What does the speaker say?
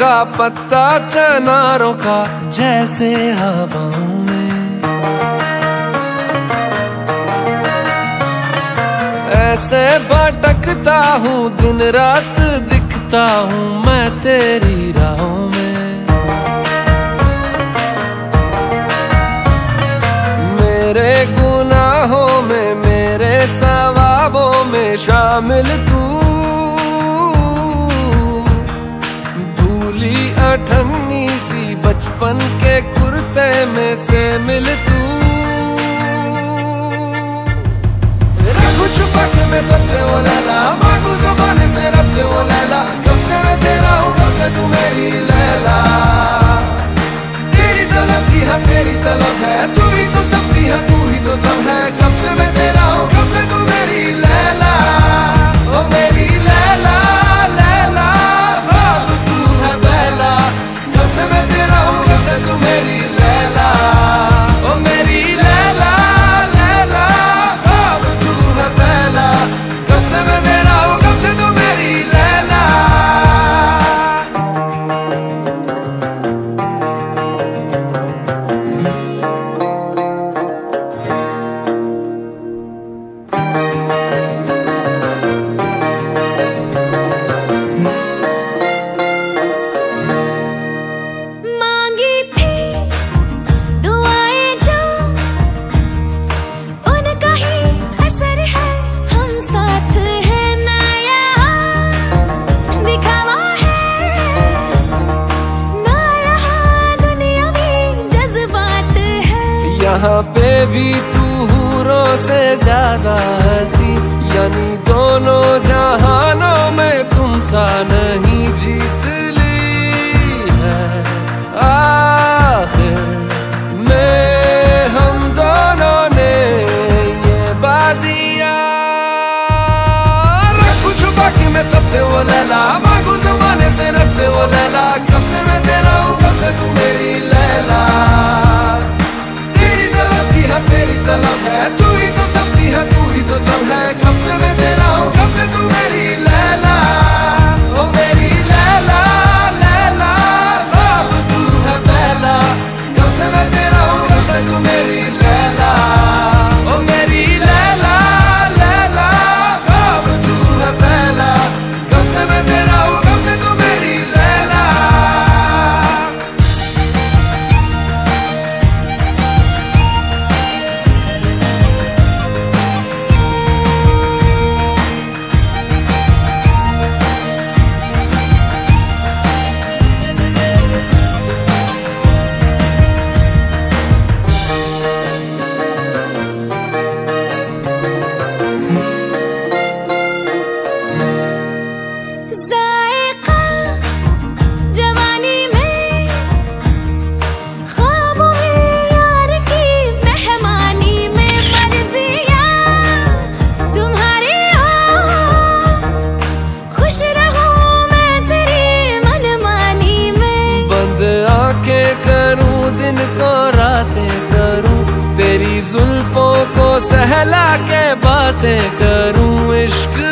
का पत्ता चनारों का जैसे हवाओं में ऐसे भटकता हूँ दिन रात दिखता हूँ मैं तेरी राहों में। मेरे गुनाहों में मेरे सवाबों में शामिल तू ठन्नी सी बचपन के कुर्ते में से मिल तू। रखूं छुपा के मैं सबसे वो लैला, मांगूं ज़ुबान से रब से वो लैला, कब से मैं तेरा हूँ कब से तू मेरी लैला। तेरी तलब की है तेरी तलब है, तू ही तो सब थी है तू ही तो सब है, कब से मैं तेरा हूँ कब से तू मेरी लैला। ओ मेरी लैला सहला के बातें करूं इश्क